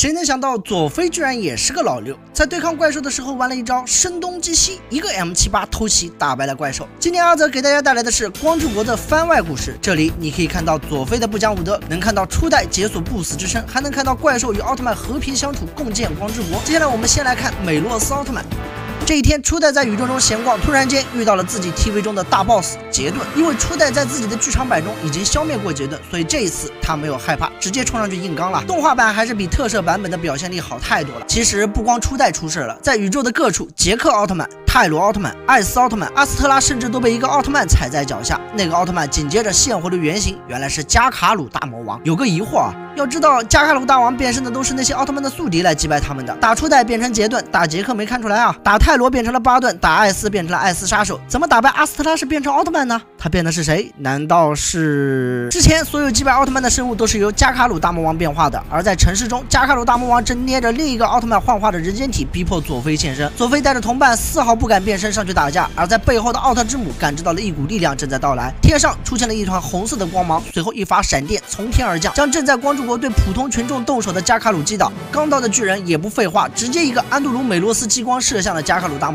谁能想到佐菲居然也是个老六，在对抗怪兽的时候玩了一招声东击西，一个 M78 偷袭打败了怪兽。今天阿泽给大家带来的是光之国的番外故事，这里你可以看到佐菲的不讲武德，能看到初代解锁不死之身，还能看到怪兽与奥特曼和平相处，共建光之国。接下来我们先来看美洛斯奥特曼。 这一天，初代在宇宙中闲逛，突然间遇到了自己 TV 中的大 boss 杰顿。因为初代在自己的剧场版中已经消灭过杰顿，所以这一次他没有害怕，直接冲上去硬刚了。动画版还是比特摄版本的表现力好太多了。其实不光初代出事了，在宇宙的各处，杰克奥特曼、泰罗奥特曼、艾斯奥特曼、阿斯特拉甚至都被一个奥特曼踩在脚下。那个奥特曼紧接着现回了原形，原来是加卡鲁大魔王。有个疑惑啊，要知道加卡鲁大王变身的都是那些奥特曼的宿敌来击败他们的。打初代变成杰顿，打杰克没看出来啊，打泰罗变成了巴顿，打艾斯变成了艾斯杀手，怎么打败阿斯特拉是变成奥特曼呢？他变的是谁？难道是之前所有击败奥特曼的生物都是由加卡鲁大魔王变化的？而在城市中，加卡鲁大魔王正捏着另一个奥特曼幻化的人间体，逼迫佐菲现身。佐菲带着同伴丝毫不敢变身上去打架，而在背后的奥特之母感知到了一股力量正在到来，天上出现了一团红色的光芒，随后一发闪电从天而降，将正在光之国对普通群众动手的加卡鲁击倒。刚到的巨人也不废话，直接一个安杜鲁美洛斯激光射向了加卡鲁大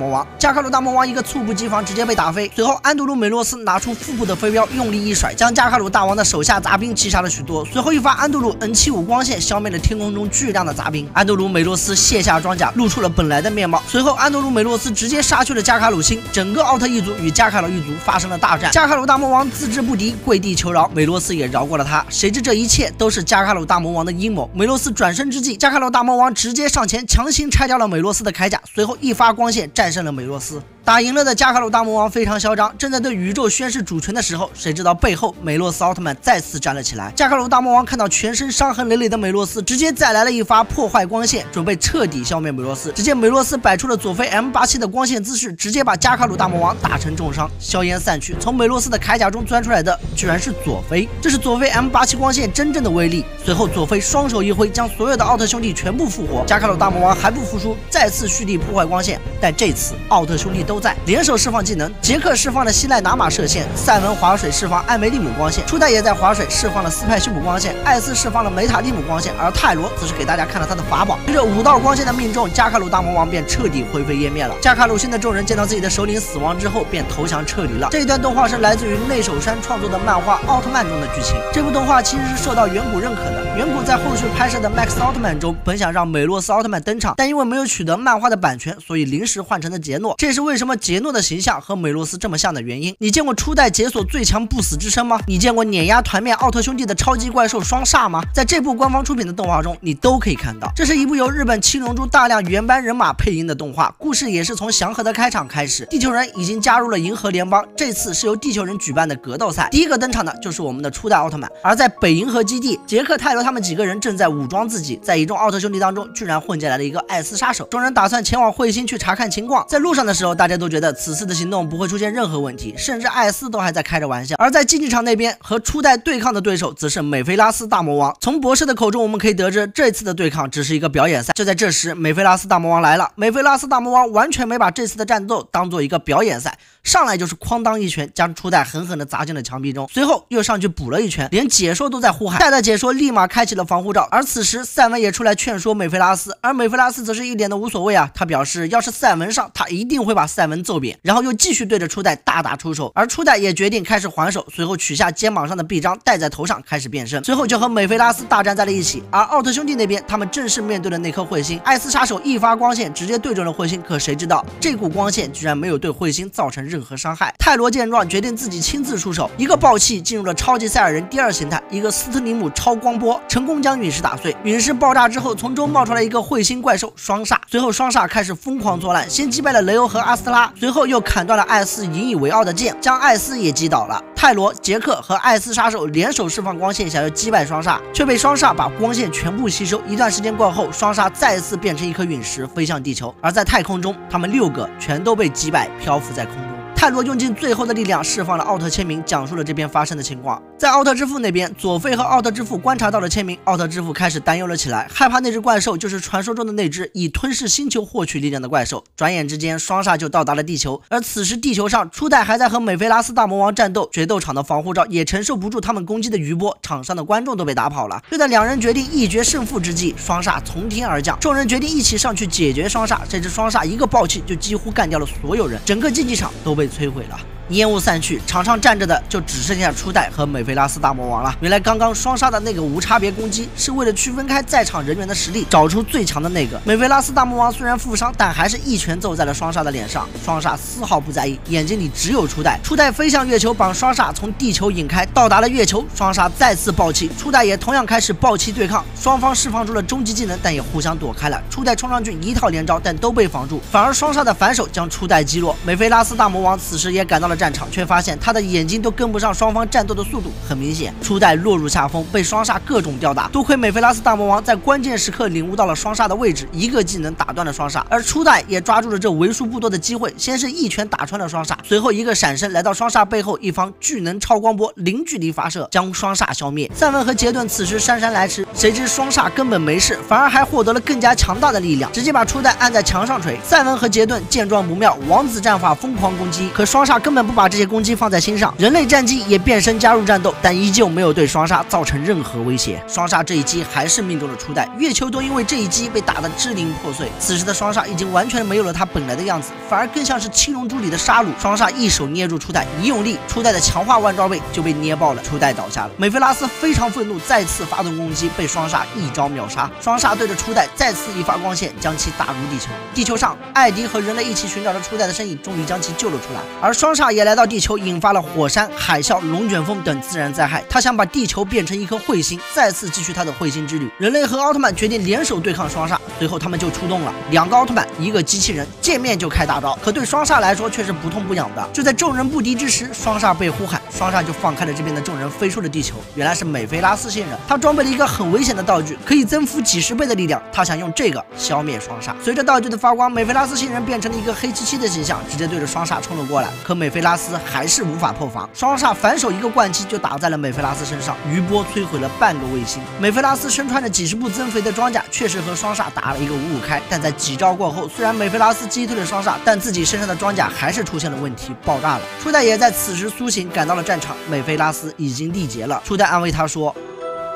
魔王一个猝不及防，直接被打飞。随后，安杜鲁美洛斯拿出腹部的飞镖，用力一甩，将加卡鲁大王的手下杂兵击杀了许多。随后一发安杜鲁 N75 光线消灭了天空中巨量的杂兵。安杜鲁美洛斯卸下装甲，露出了本来的面貌。随后，安杜鲁美洛斯直接杀去了加卡鲁星，整个奥特一族与加卡鲁一族发生了大战。加卡鲁大魔王自知不敌，跪地求饶，美洛斯也饶过了他。谁知这一切都是加卡鲁大魔王的阴谋。美洛斯转身之际，加卡鲁大魔王直接上前强行拆掉了美洛斯的铠甲，随后一发光线。战胜了美洛斯。打赢了的加卡鲁大魔王非常嚣张，正在对宇宙宣誓主权的时候，谁知道背后美洛斯奥特曼再次站了起来。加卡鲁大魔王看到全身伤痕累累的美洛斯，直接再来了一发破坏光线，准备彻底消灭美洛斯。只见美洛斯摆出了佐菲 M87 的光线姿势，直接把加卡鲁大魔王打成重伤。硝烟散去，从美洛斯的铠甲中钻出来的居然是佐菲，这是佐菲 M87 光线真正的威力。随后佐菲双手一挥，将所有的奥特兄弟全部复活。加卡鲁大魔王还不服输，再次蓄力破坏光线，但这次奥特兄弟都在联手释放技能，杰克释放了希赖拿玛射线，赛文划水释放艾梅利姆光线，初代也在划水释放了斯派修姆光线，艾斯释放了梅塔利姆光线，而泰罗则是给大家看了他的法宝。随着5道光线的命中，加卡鲁大魔王便彻底灰飞烟灭了。加卡鲁星的众人见到自己的首领死亡之后，便投降撤离了。这一段动画是来自于内守山创作的漫画《奥特曼》中的剧情。这部动画其实是受到远古认可的，远古在后续拍摄的《Max 奥特曼》中本想让美洛斯奥特曼登场，但因为没有取得漫画的版权，所以临时换成了杰诺。这也是为什么杰诺的形象和美洛斯这么像的原因。你见过初代解锁最强不死之身吗？你见过碾压团灭奥特兄弟的超级怪兽双煞吗？在这部官方出品的动画中，你都可以看到。这是一部由日本七龙珠大量原班人马配音的动画，故事也是从祥和的开场开始。地球人已经加入了银河联邦，这次是由地球人举办的格斗赛。第一个登场的就是我们的初代奥特曼。而在北银河基地，杰克、泰罗他们几个人正在武装自己，在一众奥特兄弟当中，居然混进来了一个艾斯杀手。众人打算前往彗星去查看情况，在路上的时候，大家都觉得此次的行动不会出现任何问题，甚至艾斯都还在开着玩笑。而在竞技场那边，和初代对抗的对手则是美菲拉斯大魔王。从博士的口中，我们可以得知这次的对抗只是一个表演赛。就在这时，美菲拉斯大魔王来了。美菲拉斯大魔王完全没把这次的战斗当做一个表演赛，上来就是哐当一拳，将初代狠狠地砸进了墙壁中，随后又上去补了一拳，连解说都在呼喊。代的解说立马开启了防护罩。而此时赛文也出来劝说美菲拉斯，而美菲拉斯则是一点都无所谓啊，他表示要是赛文上，他一定会把赛文揍扁，然后又继续对着初代大打出手，而初代也决定开始还手，随后取下肩膀上的臂章戴在头上开始变身，随后就和美菲拉斯大战在了一起。而奥特兄弟那边，他们正式面对了那颗彗星，艾斯杀手一发光线直接对准了彗星，可谁知道这股光线居然没有对彗星造成任何伤害。泰罗见状决定自己亲自出手，一个爆气进入了超级赛亚人第2形态，一个斯特里姆超光波成功将陨石打碎，陨石爆炸之后从中冒出来一个彗星怪兽双煞，随后双煞开始疯狂作乱，先击败了雷欧和阿斯特拉，随后又砍断了艾斯引以为傲的剑，将艾斯也击倒了。泰罗、杰克和艾斯杀手联手释放光线，想要击败双煞，却被双煞把光线全部吸收。一段时间过后，双煞再次变成一颗陨石飞向地球，而在太空中，他们6个全都被击败，漂浮在空中。泰罗用尽最后的力量释放了奥特签名，讲述了这边发生的情况。在奥特之父那边，佐菲和奥特之父观察到了签名，奥特之父开始担忧了起来，害怕那只怪兽就是传说中的那只以吞噬星球获取力量的怪兽。转眼之间，双煞就到达了地球，而此时地球上初代还在和美菲拉斯大魔王战斗，决斗场的防护罩也承受不住他们攻击的余波，场上的观众都被打跑了。就在两人决定一决胜负之际，双煞从天而降，众人决定一起上去解决双煞。这只双煞一个暴气就几乎干掉了所有人，整个竞技场都被摧毁了。 烟雾散去，场上站着的就只剩下初代和美菲拉斯大魔王了。原来刚刚双杀的那个无差别攻击，是为了区分开在场人员的实力，找出最强的那个。美菲拉斯大魔王虽然负伤，但还是一拳揍在了双杀的脸上。双杀丝毫不在意，眼睛里只有初代。初代飞向月球，把双杀从地球引开，到达了月球。双杀再次暴气，初代也同样开始暴气对抗。双方释放出了终极技能，但也互相躲开了。初代冲上去一套连招，但都被防住，反而双杀的反手将初代击落。美菲拉斯大魔王此时也感到了 战场，却发现他的眼睛都跟不上双方战斗的速度，很明显，初代落入下风，被双煞各种吊打。多亏美菲拉斯大魔王在关键时刻领悟到了双煞的位置，一个技能打断了双煞，而初代也抓住了这为数不多的机会，先是一拳打穿了双煞，随后一个闪身来到双煞背后，一方巨能超光波零距离发射，将双煞消灭。赛文和杰顿此时姗姗来迟，谁知双煞根本没事，反而还获得了更加强大的力量，直接把初代按在墙上锤。赛文和杰顿见状不妙，王子战法疯狂攻击，可双煞根本 不把这些攻击放在心上，人类战机也变身加入战斗，但依旧没有对双煞造成任何威胁。双煞这一击还是命中了初代，月球都因为这一击被打得支零破碎。此时的双煞已经完全没有了他本来的样子，反而更像是七龙珠里的沙鲁。双煞一手捏住初代，一用力，初代的强化万招背就被捏爆了，初代倒下了。美菲拉斯非常愤怒，再次发动攻击，被双煞一招秒杀。双煞对着初代再次一发光线，将其打入地球。地球上，艾迪和人类一起寻找着初代的身影，终于将其救了出来，而双煞 也来到地球，引发了火山、海啸、龙卷风等自然灾害。他想把地球变成一颗彗星，再次继续他的彗星之旅。人类和奥特曼决定联手对抗双煞，随后他们就出动了，两个奥特曼，一个机器人，见面就开大招。可对双煞来说却是不痛不痒的。就在众人不敌之时，双煞被呼喊，双煞就放开了这边的众人，飞出了地球。原来是美菲拉斯星人，他装备了一个很危险的道具，可以增幅几10倍的力量。他想用这个消灭双煞。随着道具的发光，美菲拉斯星人变成了一个黑漆漆的形象，直接对着双煞冲了过来。可美菲拉斯还是无法破防，双煞反手一个灌击就打在了美菲拉斯身上，余波摧毁了半个卫星。美菲拉斯身穿着几10步增肥的装甲，确实和双煞打了一个5-5开，但在几招过后，虽然美菲拉斯击退了双煞，但自己身上的装甲还是出现了问题，爆炸了。初代也在此时苏醒，赶到了战场，美菲拉斯已经力竭了。初代安慰他说：“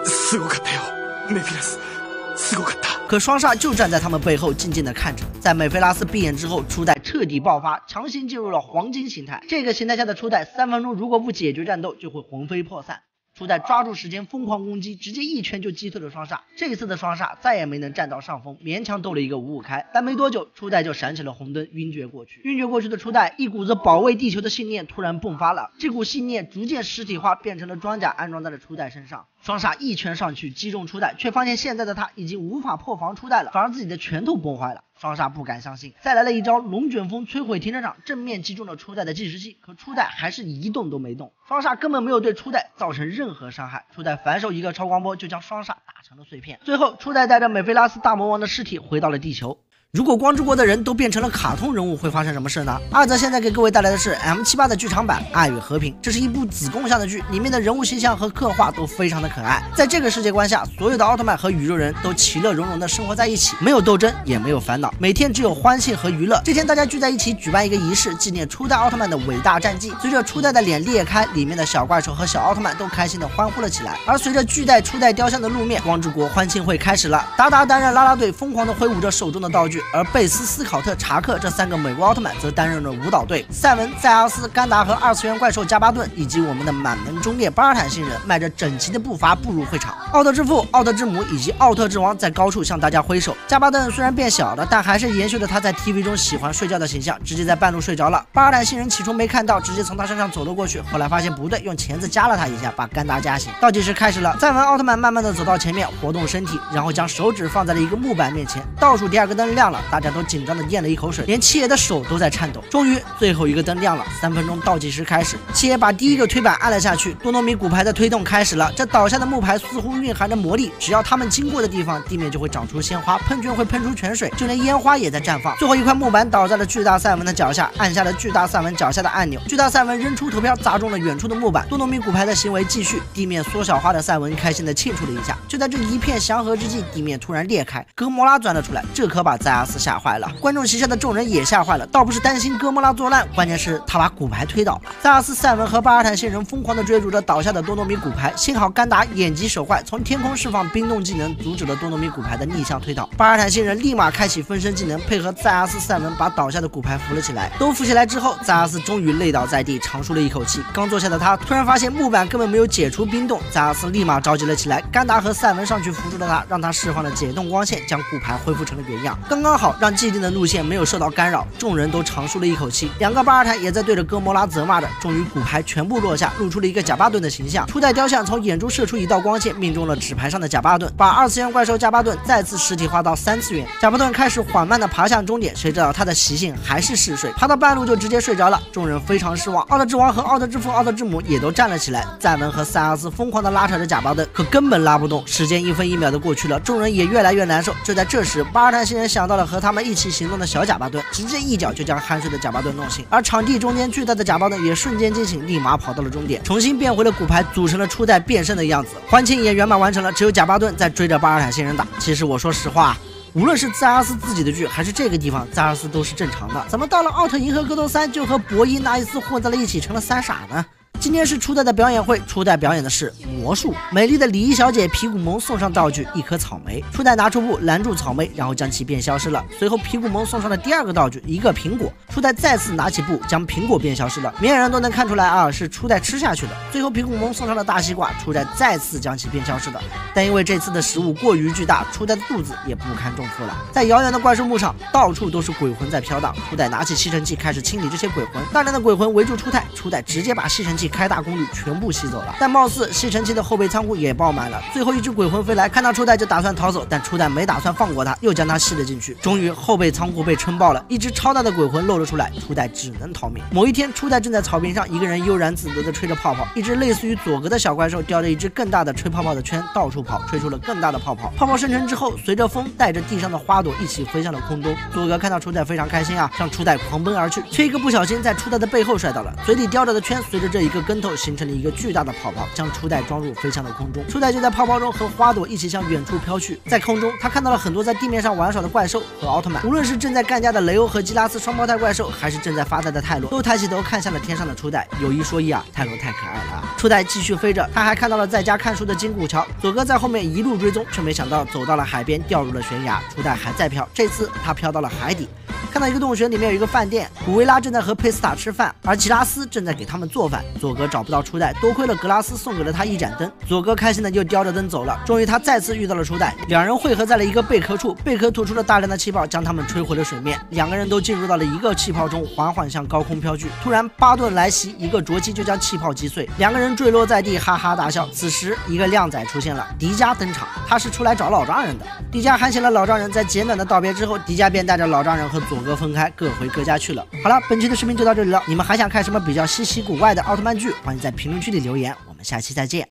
すごかったよ、美菲拉斯。” 可双煞就站在他们背后静静的看着。在美菲拉斯闭眼之后，初代彻底爆发，强行进入了黄金形态。这个形态下的初代，3分钟如果不解决战斗，就会魂飞魄散。 初代抓住时间疯狂攻击，直接一拳就击退了双煞。这一次的双煞再也没能占到上风，勉强斗了一个5-5开，但没多久，初代就闪起了红灯，晕厥过去。晕厥过去的初代，一股子保卫地球的信念突然迸发了。这股信念逐渐实体化，变成了装甲，安装在了初代身上。双煞一拳上去击中初代，却发现现在的他已经无法破防初代了，反而自己的拳头崩坏了。 双煞不敢相信，再来了一招龙卷风摧毁停车场，正面击中了初代的计时器，可初代还是一动都没动。双煞根本没有对初代造成任何伤害，初代反手一个超光波就将双煞打成了碎片。最后，初代带着美菲拉斯大魔王的尸体回到了地球。 如果光之国的人都变成了卡通人物，会发生什么事呢？二则现在给各位带来的是 M78 的剧场版《爱与和平》，这是一部子供向的剧，里面的人物形象和刻画都非常的可爱。在这个世界观下，所有的奥特曼和宇宙人都其乐融融的生活在一起，没有斗争，也没有烦恼，每天只有欢庆和娱乐。这天大家聚在一起举办一个仪式，纪念初代奥特曼的伟大战绩。随着初代的脸裂开，里面的小怪兽和小奥特曼都开心的欢呼了起来。而随着巨大初代雕像的露面，光之国欢庆会开始了。达达担任啦啦队，疯狂的挥舞着手中的道具。 而贝斯、斯考特、查克这3个美国奥特曼则担任了舞蹈队。赛文、塞阿斯、甘达和二次元怪兽加巴顿，以及我们的满门忠烈巴尔坦星人，迈着整齐的步伐步入会场。奥特之父、奥特之母以及奥特之王在高处向大家挥手。加巴顿虽然变小了，但还是延续了他在 TV 中喜欢睡觉的形象，直接在半路睡着了。巴尔坦星人起初没看到，直接从他身上走了过去，后来发现不对，用钳子夹了他一下，把甘达夹醒。倒计时开始了，赛文奥特曼慢慢的走到前面，活动身体，然后将手指放在了一个木板面前，倒数第2个灯亮。亮了，大家都紧张的咽了一口水，连七爷的手都在颤抖。终于最后一个灯亮了，3分钟倒计时开始，七爷把第一个推板按了下去，多诺米骨牌的推动开始了。这倒下的木牌似乎蕴含着魔力，只要他们经过的地方，地面就会长出鲜花，喷泉会喷出泉水，就连烟花也在绽放。最后一块木板倒在了巨大赛文的脚下，按下了巨大赛文脚下的按钮，巨大赛文扔出投票，砸中了远处的木板。多诺米骨牌的行为继续，地面缩小化的赛文开心的庆祝了一下。就在这一片祥和之际，地面突然裂开，哥莫拉钻了出来，这可把塞阿斯吓坏了，观众席下的众人也吓坏了。倒不是担心哥莫拉作烂，关键是他把骨牌推倒了。塞阿斯、赛文和巴尔坦星人疯狂地追逐着倒下的多诺米骨牌，幸好甘达眼疾手快，从天空释放冰冻技能，阻止了多诺米骨牌的逆向推倒。巴尔坦星人立马开启分身技能，配合塞阿斯、赛文把倒下的骨牌扶了起来。都扶起来之后，塞阿斯终于累倒在地，长舒了一口气。刚坐下的他突然发现木板根本没有解除冰冻，塞阿斯立马着急了起来。甘达和赛文上去扶住了他，让他释放了解冻光线，将骨牌恢复成了原样，刚刚好让既定的路线没有受到干扰。众人都长舒了一口气，两个巴尔坦也在对着哥莫拉责骂着。终于骨牌全部落下，露出了一个贾巴顿的形象。初代雕像从眼珠射出一道光线，命中了纸牌上的贾巴顿，把二次元怪兽贾巴顿再次实体化到3次元。贾巴顿开始缓慢的爬向终点，谁知道他的习性还是嗜睡，爬到半路就直接睡着了。众人非常失望，奥特之王和奥特之父、奥特之母也都站了起来。赛文和塞阿斯疯狂的拉扯着贾巴顿，可根本拉不动。时间1分1秒的过去了，众人也越来越难受。就在这时，巴尔坦星人想到了和他们一起行动的小贾巴顿，直接一脚就将酣睡的贾巴顿弄醒。而场地中间巨大的贾巴顿也瞬间惊醒，立马跑到了终点，重新变回了骨牌，组成了初代变身的样子。欢庆也圆满完成了，只有贾巴顿在追着巴尔坦星人打。其实我说实话，无论是塞阿斯自己的剧，还是这个地方，塞阿斯都是正常的，怎么到了奥特银河格斗3就和博伊、纳伊斯混在了一起，成了三傻呢？今天是初代的表演会，初代表演的是魔术。美丽的礼仪小姐皮古蒙送上道具一颗草莓，初代拿出布拦住草莓，然后将其变消失了。随后皮古蒙送上了第二个道具一个苹果，初代再次拿起布将苹果变消失了。明眼人都能看出来啊，是初代吃下去的。最后皮古蒙送上了大西瓜，初代再次将其变消失了。但因为这次的食物过于巨大，初代的肚子也不堪重负了。在遥远的怪兽墓上，到处都是鬼魂在飘荡，初代拿起吸尘器开始清理这些鬼魂。大量的鬼魂围住初代，初代直接把吸尘器开大功率全部吸走了，但貌似吸尘器的后备仓库也爆满了。最后一只鬼魂飞来，看到初代就打算逃走，但初代没打算放过他，又将他吸了进去。终于后备仓库被撑爆了，一只超大的鬼魂露了出来，初代只能逃命。某一天，初代正在草坪上一个人悠然自得地吹着泡泡，一只类似于佐格的小怪兽叼着一只更大的吹泡泡的圈到处跑，吹出了更大的泡泡。泡泡生成之后，随着风带着地上的花朵一起飞向了空中。佐格看到初代非常开心啊，向初代狂奔而去，却一个不小心在初代的背后摔倒了，嘴里叼着的圈随着这一个跟头形成了一个巨大的泡泡，将初代装入飞向了空中。初代就在泡泡中和花朵一起向远处飘去。在空中，他看到了很多在地面上玩耍的怪兽和奥特曼，无论是正在干架的雷欧和基拉斯双胞胎怪兽，还是正在发呆的泰罗，都抬起头看向了天上的初代。有一说一啊，泰罗太可爱了啊！初代继续飞着，他还看到了在家看书的金古桥，佐哥在后面一路追踪，却没想到走到了海边，掉入了悬崖。初代还在飘，这次他飘到了海底。看到一个洞穴里面有一个饭店，古维拉正在和佩斯塔吃饭，而吉拉斯正在给他们做饭。佐格找不到初代，多亏了格拉斯送给了他一盏灯。佐格开心的就叼着灯走了。终于他再次遇到了初代，两人汇合在了一个贝壳处，贝壳吐出了大量的气泡，将他们吹回了水面。两个人都进入到了一个气泡中，缓缓向高空飘去。突然巴顿来袭，一个啄击就将气泡击碎，两个人坠落在地，哈哈大笑。此时一个靓仔出现了，迪迦登场，他是出来找老丈人的。迪迦喊醒了老丈人，在简短的道别之后，迪迦便带着老丈人和佐格分开，各回各家去了。好了，本期的视频就到这里了。你们还想看什么比较稀奇古怪的奥特曼剧？欢迎在评论区里留言。我们下期再见。